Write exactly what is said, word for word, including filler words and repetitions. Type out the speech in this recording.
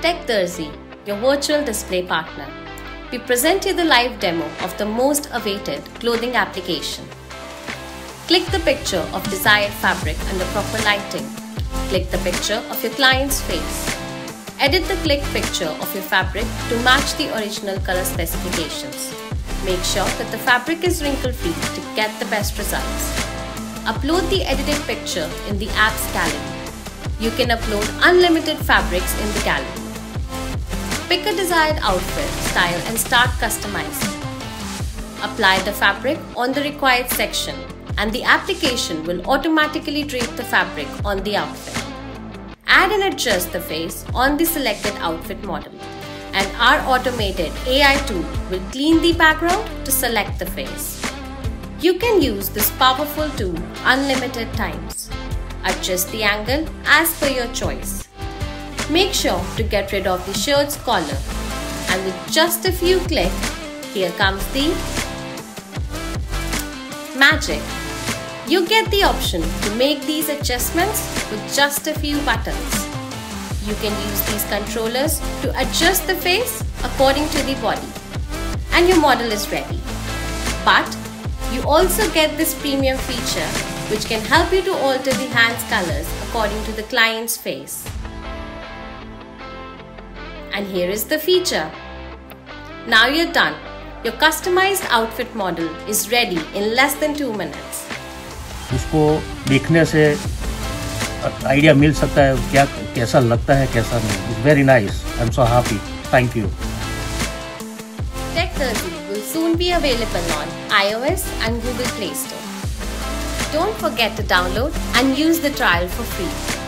TechDarzi, your virtual display partner. We present you the live demo of the most awaited clothing application. Click the picture of desired fabric under proper lighting. Click the picture of your client's face. Edit the clicked picture of your fabric to match the original color specifications. Make sure that the fabric is wrinkle-free to get the best results. Upload the edited picture in the app's gallery. You can upload unlimited fabrics in the gallery. Pick a desired outfit, style and start customizing. Apply the fabric on the required section and the application will automatically drape the fabric on the outfit. Add and adjust the face on the selected outfit model, and our automated A I tool will clean the background to select the face. You can use this powerful tool unlimited times. Adjust the angle as per your choice. Make sure to get rid of the shirt's collar, and with just a few clicks, here comes the magic. You get the option to make these adjustments with just a few buttons. You can use these controllers to adjust the face according to the body, and your model is ready. But you also get this premium feature which can help you to alter the hand's colors according to the client's face. And here is the feature. Now you're done. Your customized outfit model is ready in less than two minutes. उसको देखने से idea मिल सकता है क्या कैसा लगता है कैसा नहीं. It's very nice. I'm so happy. Thank you. TechDarzi will soon be available on i O S and Google Play Store. Don't forget to download and use the trial for free.